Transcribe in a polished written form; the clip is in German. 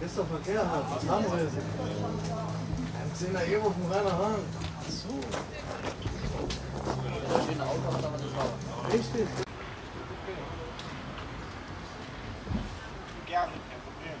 Christoph Verkehr hat, was haben Sie jetzt? Ein 10er Euro von Rainer Hahn. Ach so. Da steht ein Auto, aber da war eine Frau. Richtig. Gerne, kein Problem.